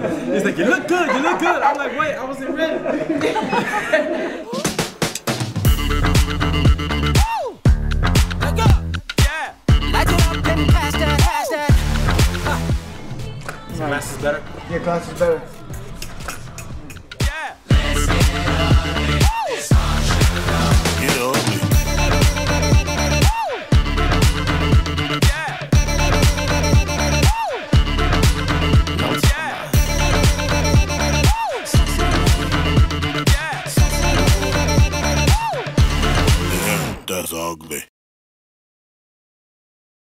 He's like, you look good, you look good. I'm like, wait, I wasn't ready. Glass is better? Yeah, glass is better. Yeah. That's ugly.